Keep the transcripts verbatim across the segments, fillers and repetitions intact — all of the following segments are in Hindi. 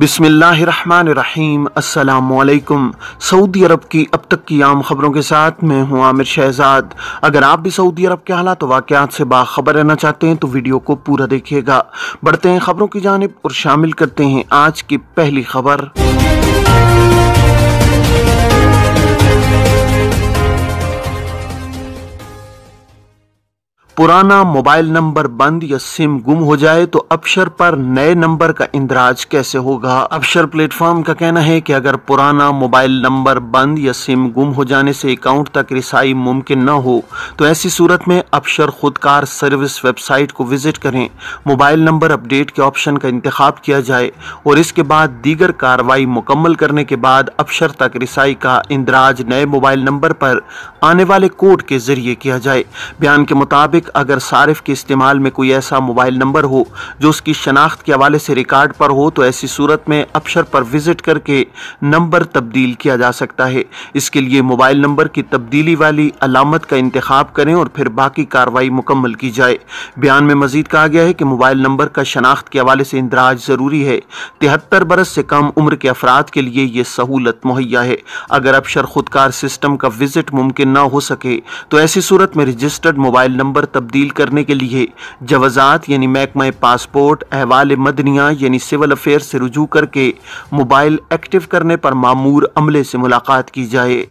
बिस्मिल्लाहिर्रहमानिर्रहीम। अस्सलाम वालेकुम। सऊदी अरब की अब तक की आम खबरों के साथ मैं हूं आमिर शहजाद। अगर आप भी सऊदी अरब के हालात तो वाक़यात से बाखबर रहना चाहते हैं तो वीडियो को पूरा देखिएगा। बढ़ते हैं खबरों की जानिब और शामिल करते हैं आज की पहली खबर। पुराना मोबाइल नंबर बंद या सिम गुम हो जाए तो अबशर पर नए नंबर का इंदराज कैसे होगा। अबशर प्लेटफॉर्म का कहना है कि अगर पुराना मोबाइल नंबर बंद या सिम गुम हो जाने से अकाउंट तक रिसाई मुमकिन न हो तो ऐसी सूरत में अबशर खुदकार सर्विस वेबसाइट को विजिट करें, मोबाइल नंबर अपडेट के ऑप्शन का इंतखाब किया जाए और इसके बाद दीगर कार्रवाई मुकम्मल करने के बाद अबशर तक रिसाई का इंदराज नए मोबाइल नंबर पर आने वाले कोड के जरिए किया जाए। बयान के मुताबिक अगर सारिफ के इस्तेमाल में कोई ऐसा मोबाइल नंबर हो जो उसकी शनाख्त के हवाले से रिकॉर्ड पर हो तो ऐसी सूरत में अबशर पर विजिट करके नंबर तब्दील किया जा सकता है। इसके लिए मोबाइल नंबर की तब्दीली वाली अलामत का इंतखाब करें और फिर बाकी कार्रवाई मुकम्मल की जाए। बयान में मजीद कहा गया है कि मोबाइल नंबर का शनाख्त के हवाले से इंदराज ज़रूरी है। तिहत्तर बरस से कम उम्र के अफराद के लिए यह सहूलत मुहैया है। अगर अबशर खुदकार सिस्टम का विजिट मुमकिन ना हो सके तो ऐसी सूरत में रजिस्टर्ड मोबाइल नंबर तब्दील करने के लिए जवाजात यानी महकमा पासपोर्ट, अहवाल मदनिया यानी सिविल अफेयर से रुजू करके मोबाइल एक्टिव करने पर मामूर अमले से मुलाकात की जाए।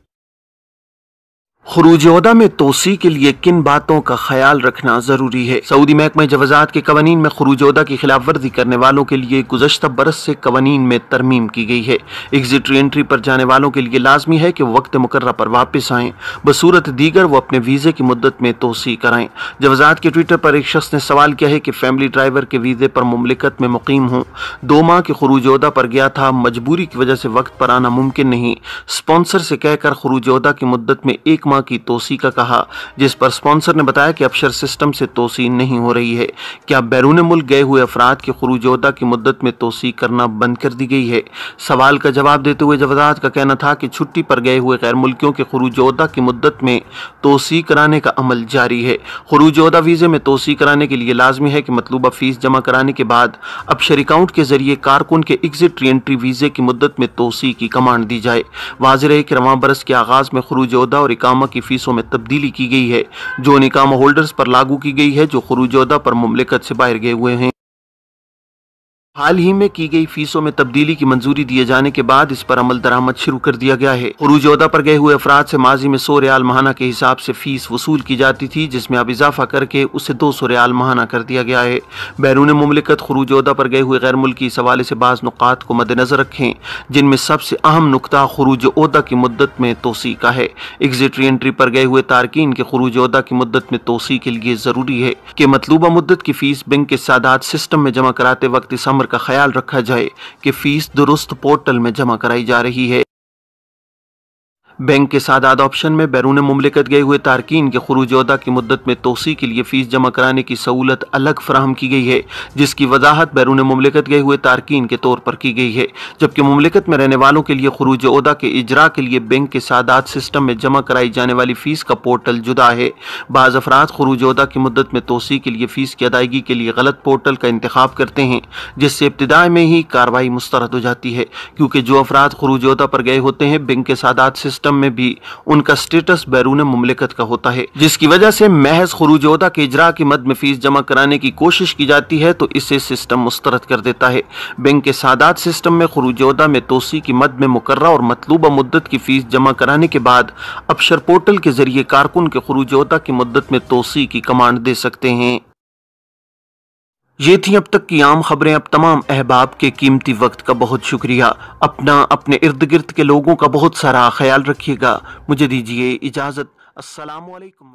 खुरूज ओहदा में तोसी के लिए किन बातों का ख्याल रखना ज़रूरी है। सऊदी महकमा जवाजात के कवानीन में खुरूज ओहदा की खिलाफ वर्जी करने वालों के लिए गुज़श्ता बरस से कवानीन में तरमीम की गई है। एग्जिट एंट्री पर जाने वालों के लिए लाजमी है कि वक्त मुकर्रर पर वापस आएँ, बसूरत दीगर वो अपने वीज़े की मुद्दत में तोसी कराएँ। जवाजात के ट्विटर पर एक शख्स ने सवाल किया है कि फैमिली ड्राइवर के वीज़े पर मुमलिकत में मुकीम हूँ, दो माह के खुरूज ओहदा पर गया था, मजबूरी की वजह से वक्त पर आना मुमकिन नहीं, स्पॉन्सर से कहकर खुरूज ओहदा की मुद्दत में एक की तोसी का कहा, जिस पर स्पॉन्सर ने बताया कि अबशर सिस्टम से तोसी नहीं हो रही है। क्या बैरून मुल्क गए हुए अफराद के खुरूजोदा की मुद्दत में तोसी करना बंद कर दी गई है। सवाल का जवाब देते हुए जवादात का कहना था कि छुट्टी पर गए हुए गैर मुल्कियों के खुरूजोदा की मुद्दत में तोसी कराने का अमल जारी है। खुरूजोदा वीज़े में तोसी कराने के लिए लाजमी है कि मतलूबा फीस जमा कराने के बाद अबशर अकाउंट के जरिए कारकुन के एग्जिट एंट्री वीज़े की मुद्दत में तोसी की कमांड दी जाए। वाज़िर है कि रवां बरस के आगाज़ में खुरूजोदा और इकामा की फीसों में तब्दीली की गई है जो इकामा होल्डर्स पर लागू की गई है जो खुरूजोदा पर मुमलिकत से बाहर गए हुए हैं। हाल ही में की गई फीसों में तब्दीली की मंजूरी दिए जाने के बाद इस पर अमल दरामद शुरू कर दिया गया है। खुरूज ओहदा पर गए हुए अफराद से माजी में सौ रियाल महाना के हिसाब से फीस वसूल की जाती थी, जिसमें अब इजाफा करके उसे दो सौ रियाल महाना कर दिया गया है। बैरून मुमलिकत खुरूज ओहदा पर गए हुए गैर मुल्की इस हवाले से बाज़ नुकात को मद्देनजर रखें, जिनमें सबसे अहम नुकता खुरूज ओहदा की मुद्दत में तोसी का है। एग्जिट एंट्री पर गए हुए तारकीन के खुरूज ओहदा की मुद्दत में तोसी के लिए ज़रूरी है कि मतलूबा मुद्दत की फीस बैंक के सादात सिस्टम में जमा कराते वक्त इस अमर का ख्याल रखा जाए कि फीस दुरुस्त पोर्टल में जमा कराई जा रही है। बैंक के सादात ऑप्शन में बैरून मुमलिकत गए हुए तारकीन के खुरूज ओहदा की मुद्दत में तोसी के लिए फ़ीस जमा कराने की सहूलत अलग फराहम की गई है, जिसकी वजाहत बैरून मुमलिकत गए हुए तारकीन के तौर पर की गई है, जबकि मुमलिकत में रहने वालों के लिए खुरूज ओहदा के इजरा के लिए बैंक के सादात सिस्टम में जमा कराई जाने वाली फ़ीस का पोर्टल जुदा है। बाज़ अफराद खुरूज ओहदा की मुद्दत में तोसी के लिए फ़ीस की अदायगी के लिए गलत पोर्टल का इंतखाब करते हैं, जिससे इब्तदा में ही कार्रवाई मुस्तरद हो जाती है, क्योंकि जो अफराद खुरूज ओहदा पर गए होते हैं बैंक के सादात सिस्टम में भी उनका स्टेटस बैरून मुमलिकत का होता है, जिसकी वजह से महज खुरूज ओहदा के इजरा की मद में फीस जमा कराने की कोशिश की जाती है तो इसे सिस्टम मुस्तरद कर देता है। बैंक के सादात सिस्टम में खुरूज ओहदा में तोसी की मद में मुकर्रा और मतलूबा मुद्दत की फीस जमा कराने के बाद अबशर पोर्टल के जरिए कारकुन के खुरूज ओहदा की मुद्दत में तोसी की कमांड दे सकते हैं। ये थी अब तक की आम खबरें। अब तमाम अहबाब के कीमती वक्त का बहुत शुक्रिया। अपना, अपने इर्द गिर्द के लोगों का बहुत सारा ख्याल रखिएगा। मुझे दीजिए इजाज़त। अस्सलाम वालेकुम।